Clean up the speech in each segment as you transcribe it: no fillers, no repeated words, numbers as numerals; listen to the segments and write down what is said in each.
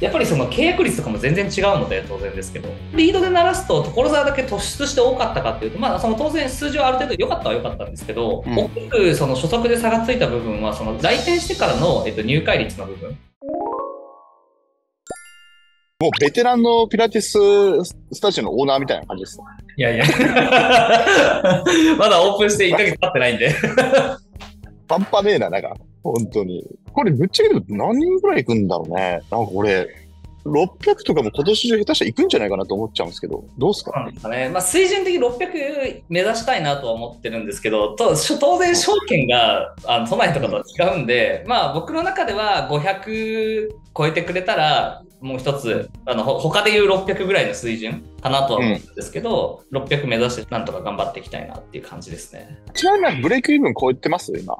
やっぱりその契約率とかも全然違うので当然ですけど、リードで鳴らすと所沢だけ突出して多かったかっていうと、まあその当然数字はある程度良かったは良かったんですけど、大きくその初速で差がついた部分はその来店してからの入会率の部分。もうベテランのピラティススタジオのオーナーみたいな感じです。いやいやまだオープンして1ヶ月経ってないんでパンパねえな、なんか本当にこれぶっちゃけで何人ぐらい行くんだろうね。なんかこれ600とかも今年中下手したら行くんじゃないかなと思っちゃうんですけど、どうですかね。まあ、水準的に600目指したいなとは思ってるんですけど、当然証券が都内とかとは違うんで、まあ僕の中では500超えてくれたらもう一つ他でいう600ぐらいの水準かなとは思うんですけど、600目指してなんとか頑張っていきたいなっていう感じですね。ちなみにブレイクイーブン超えてます今？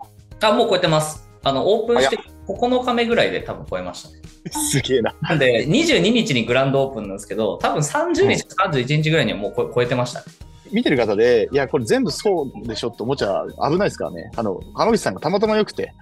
もう超えてます。オープンして9日目ぐらいで多分超えましたね。すげえな。なんで22日にグランドオープンなんですけど、多分30日、31日ぐらいにはもう超えてましたね。見てる方で、いやこれ全部そうでしょって思っちゃ危ないですからね。浜口さんがたまたま良くて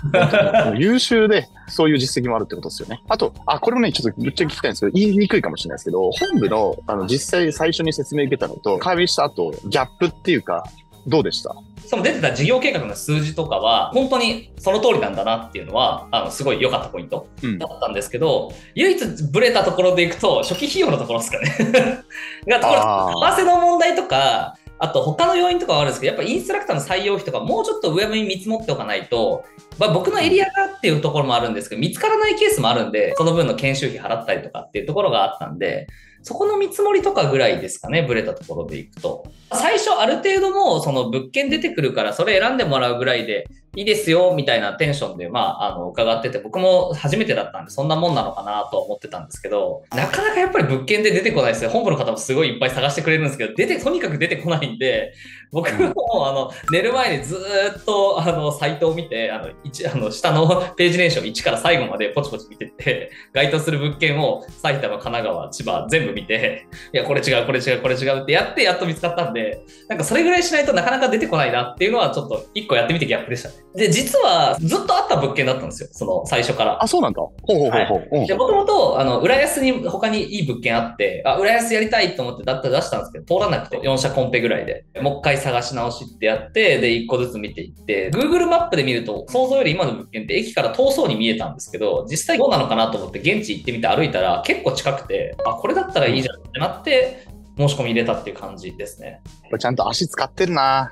優秀でそういう実績もあるってことですよね。あとこれもねちょっとぶっちゃけ聞きたいんですけど、言いにくいかもしれないですけど、本部の実際最初に説明受けたのと会議した後ギャップっていうかどうでした？その出てた事業計画の数字とかは本当にその通りなんだなっていうのはすごい良かったポイントだったんですけど、唯一ブレたところでいくと初期費用のところですかねがところ為替の問題とか、あと他の要因とかはあるんですけど、やっぱりインストラクターの採用費とかもうちょっと上目に見積もっておかないと、まあ、僕のエリアがっていうところもあるんですけど見つからないケースもあるんで、その分の研修費払ったりとかっていうところがあったんで、そこの見積もりとかぐらいですかね、ブレたところでいくと。最初ある程度もうその物件出てくるからそれ選んでもらうぐらいでいいですよみたいなテンションで、まあ、伺ってて、僕も初めてだったんでそんなもんなのかなと思ってたんですけど、なかなかやっぱり物件で出てこないですよ。本部の方もすごいいっぱい探してくれるんですけど、とにかく出てこないんで、僕も寝る前にずっとサイトを見て、下のページ連勝1から最後までポチポチ見てて、該当する物件を埼玉、神奈川、千葉全部見て、いやこれ違うこれ違うこれ違うってやってやっと見つかったんで、なんかそれぐらいしないとなかなか出てこないなっていうのはちょっと1個やってみてギャップでしたね。で実はずっとあった物件だったんですよ、その最初から。そうなんだ。ほうほうほうほう。でもともと浦安に他にいい物件あって、浦安やりたいと思って出したんですけど通らなくて、4社コンペぐらいでもう一回探し直しってやって、で1個ずつ見ていって、 Google マップで見ると想像より今の物件って駅から遠そうに見えたんですけど、実際どうなのかなと思って現地行ってみて歩いたら結構近くて、これだったらいいじゃんってなって申し込み入れたっていう感じですね。ちゃんと足使ってるな。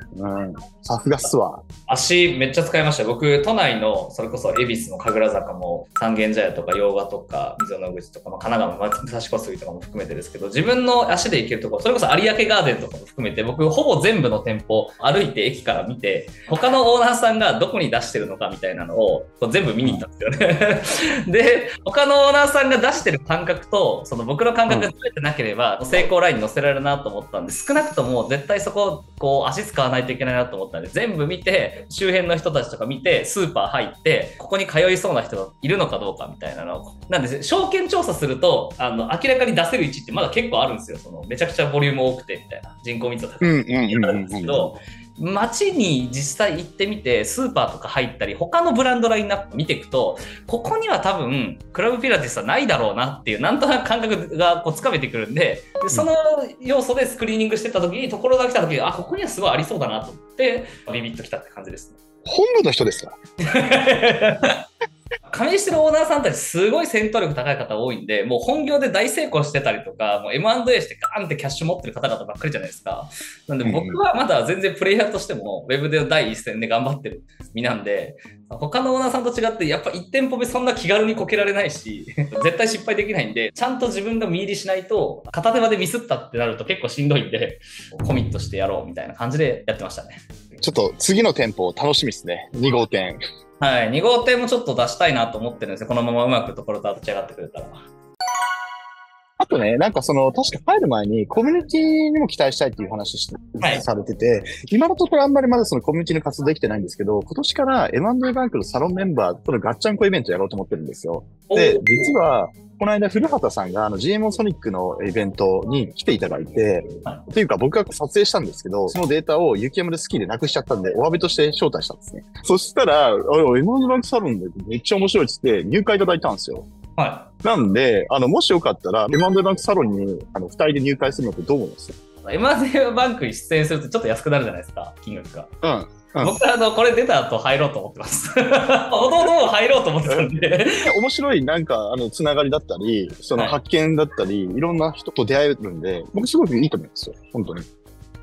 さすがっすわ。足めっちゃ使いました。僕都内のそれこそ恵比寿の神楽坂も三軒茶屋とか洋画とか溝の口とか、神奈川の武蔵小杉とかも含めてですけど、自分の足で行けるところ、それこそ有明ガーデンとかも含めて僕ほぼ全部の店舗歩いて駅から見て、他のオーナーさんがどこに出してるのかみたいなのを全部見に行ったんですよねで他のオーナーさんが出してる感覚と僕の感覚がずれてなければ成功ラインに乗せられるなと思ったんで、少なくとも絶対そこ足使わないといけないなと思ったんで、全部見て周辺の人たちとか見てスーパー入って、ここに通いそうな人がいるのかどうかみたいなのを、なんで証券調査すると明らかに出せる位置ってまだ結構あるんですよ。めちゃくちゃボリューム多くてみたいな、人口密度高くてあるんですけど、街に実際行ってみてスーパーとか入ったり他のブランドラインナップ見ていくと、ここには多分クラブピラティスはないだろうなっていうなんとなく感覚がつかめてくるんで、その要素でスクリーニングしてた時に所沢来た時にここにはすごいありそうだなと思ってビビッと来たって感じですね。本部の人ですか加盟してるオーナーさんたちすごい戦闘力高い方多いんで、もう本業で大成功してたりとか、もう M&A してガーンってキャッシュ持ってる方々ばっかりじゃないですか。なんで僕はまだ全然プレイヤーとしてもウェブで第一線で頑張ってる身なんで、他のオーナーさんと違ってやっぱ1店舗目そんな気軽にこけられないし絶対失敗できないんで、ちゃんと自分が見入りしないと片手間でミスったってなると結構しんどいんで、コミットしてやろうみたいな感じでやってましたね。ちょっと次の店舗楽しみですね。2号店はい、2号店もちょっと出したいなと思ってるんですよ。このままうまく所沢立ち上がってくれたら。あとね、なんか確か入る前にコミュニティにも期待したいっていう話されてて、今のところあんまりまだコミュニティの活動できてないんですけど、今年から M&A バンクのサロンメンバーとのガッチャンコイベントやろうと思ってるんですよ。で、実は、この間、古畑さんがGMO ソニックのイベントに来ていただいて、というか僕が撮影したんですけど、そのデータを UKM でスキーでなくしちゃったんで、お詫びとして招待したんですね。そしたら、M&A バンクサロンでめっちゃ面白いっつって入会いただいたんですよ。はい。なんで、もしよかったら、M&A バンクサロンに、2人で入会するのってどう思います？ M&A バンクに出演するとちょっと安くなるじゃないですか、金額が。うん。僕はこれ出た後入ろうと思ってます。弟も入ろうと思ってたんで。面白いなんか、つながりだったり、その発見だったり、いろんな人と出会えるんで、僕すごくいいと思いますよ、本当に。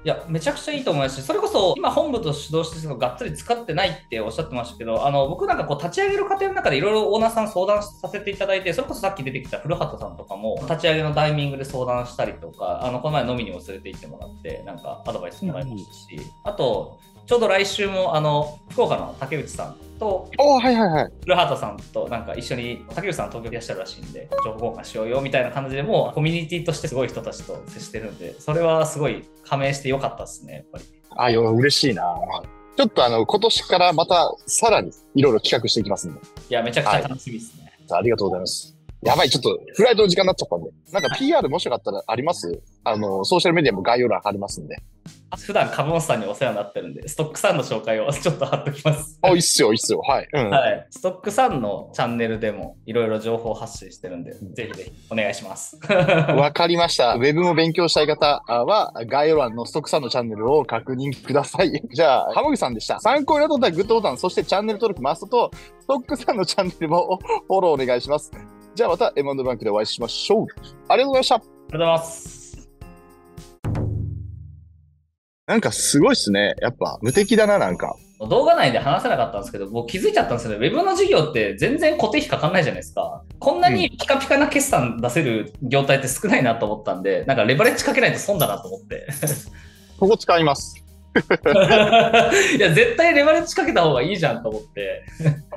いや、めちゃくちゃいいと思いますし、それこそ今本部と主導してがっつり使ってないっておっしゃってましたけど、僕なんかこう立ち上げる過程の中でいろいろオーナーさん相談させていただいて、それこそさっき出てきた古畑さんとかも立ち上げのタイミングで相談したりとか、この前飲みにも連れて行ってもらって、なんかアドバイスもらいましたし、あと、ちょうど来週も福岡の竹内さんと古畑さんとなんか一緒に竹内さん東京でいらっしゃるらしいんで情報交換しようよみたいな感じでもうコミュニティとしてすごい人たちと接してるんで、それはすごい加盟してよかったですね、やっぱり。あ、よ、嬉しいな。ちょっと今年からまたさらにいろいろ企画していきますんで。いや、めちゃくちゃ楽しみですね、はい、ありがとうございます。やばい、ちょっとフライトの時間になっちゃったんで、なんか PR もしよかったらあります？ソーシャルメディアも概要欄貼りますんで。普段カブモンさんにお世話になってるんで、ストックさんの紹介をちょっと貼っときます。あ、いいっすよ、いいっすよ。はい。うん、はい。ストックさんのチャンネルでもいろいろ情報発信してるんで、ぜひぜひお願いします。わかりました。ウェブも勉強したい方は、概要欄のストックさんのチャンネルを確認ください。じゃあ、浜口さんでした。参考になったらグッドボタン、そしてチャンネル登録マストと、ストックさんのチャンネルもフォローお願いします。じゃあまた M&A バンクでお会いしましょう。ありがとうございました。ありがとうございます。なんかすごいっすね。やっぱ無敵だな、なんか。動画内で話せなかったんですけど、もう気づいちゃったんですよね。ウェブの事業って全然固定費かかんないじゃないですか。こんなにピカピカな決算出せる業態って少ないなと思ったんで、なんかレバレッジかけないと損だなと思って。ここ使います。いや、絶対レバレッジかけた方がいいじゃんと思って。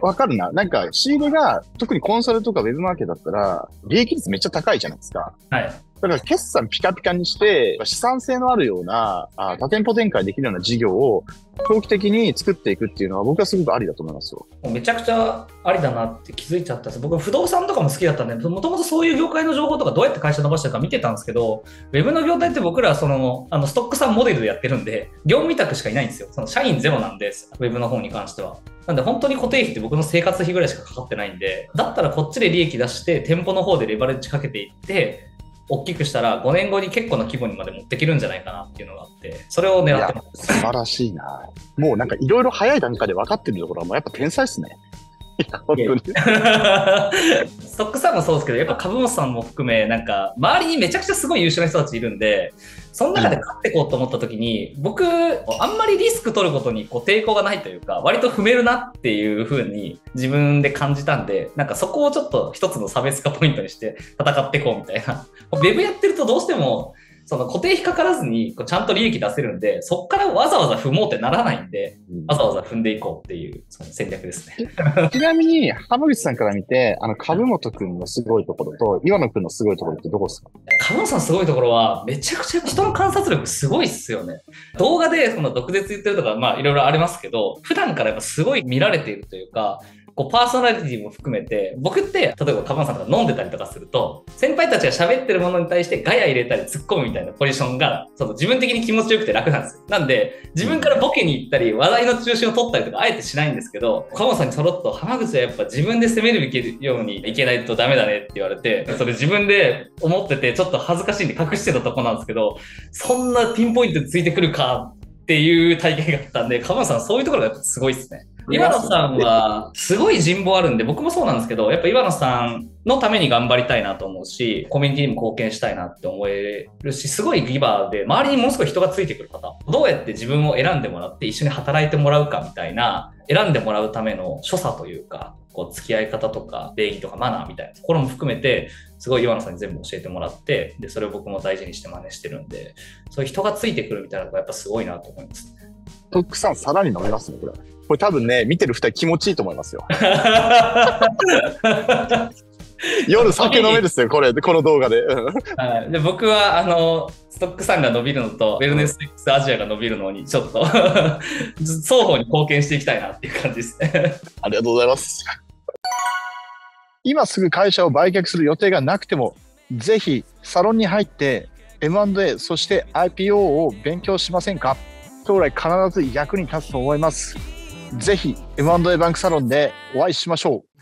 わかるな。なんか仕入れが、特にコンサルとかウェブマーケットだったら、利益率めっちゃ高いじゃないですか。はい。だから決算ピカピカにして、資産性のあるような、多店舗展開できるような事業を長期的に作っていくっていうのは僕はすごくありだと思いますよ。めちゃくちゃありだなって気づいちゃったんです。僕は不動産とかも好きだったんで、もともとそういう業界の情報とかどうやって会社伸ばしてるか見てたんですけど、ウェブの業態って僕らはストックさんモデルでやってるんで、業務委託しかいないんですよ。その社員ゼロなんです、ウェブの方に関しては。なんで本当に固定費って僕の生活費ぐらいしかかかってないんで、だったらこっちで利益出して、店舗の方でレバレッジかけていって、大きくしたら5年後に結構な規模にまで持ってきるんじゃないかなっていうのがあって、それを狙ってます。素晴らしいな。もうなんかいろいろ早い段階で分かってるところはもうやっぱ天才ですね。いや本当にストックさんもそうですけど、やっぱ株主さんも含めなんか周りにめちゃくちゃすごい優秀な人たちいるんで、その中で勝っていこうと思った時に、僕あんまりリスク取ることにこう抵抗がないというか、割と踏めるなっていう風に自分で感じたんで、なんかそこをちょっと一つの差別化ポイントにして戦っていこうみたいな。ウェブやってるとどうしてもその固定費かからずにちゃんと利益出せるんで、そこからわざわざ踏もうってならないんで、わざわざ踏んでいこうっていうその戦略ですね。ちなみに浜口さんから見て、株本くんのすごいところと岩野くんのすごいところってどこですか？株本さんすごいところはめちゃくちゃ人の観察力すごいっすよね。動画でその毒舌言ってるとかまあいろいろありますけど、普段からやっぱすごい見られているというか、こうパーソナリティも含めて、僕って例えばカバンさんとか飲んでたりとかすると、先輩たちが喋ってるものに対してガヤ入れたり突っ込むみたいなポジションが自分的に気持ちよくて楽なんですよ。なんで自分からボケに行ったり話題の中心を取ったりとかあえてしないんですけど、カバンさんにそろっと浜口はやっぱ自分で攻めるべきようにいけないとダメだねって言われて、それ自分で思っててちょっと恥ずかしいんで隠してたとこなんですけど、そんなピンポイントでついてくるかっていう体験があったんで、カバンさんそういうところがすごいですね。岩野さんはすごい人望あるんで、僕もそうなんですけど、やっぱ岩野さんのために頑張りたいなと思うし、コミュニティにも貢献したいなって思えるし、すごいギバーで、周りにもう少し人がついてくる方、どうやって自分を選んでもらって一緒に働いてもらうかみたいな、選んでもらうための所作というか、こう付き合い方とか礼儀とかマナーみたいなところも含めて、すごい岩野さんに全部教えてもらって、でそれを僕も大事にして真似してるんで、そういう人がついてくるみたいなのがやっぱすごいなと思いますね。トックさんさらに飲みますね、これ。これ多分ね、見てる2人気持ちいいと思いますよ。夜酒飲めですよ、これ、この動画で。で僕はストックさんが伸びるのと、ウェルネスXアジアが伸びるのに、ちょっと双方に貢献していきたいなっていう感じですね。ありがとうございます。今すぐ会社を売却する予定がなくても、ぜひサロンに入って、M&A、そして IPO を勉強しませんか？将来必ず役に立つと思います。ぜひ M&A バンクサロンでお会いしましょう。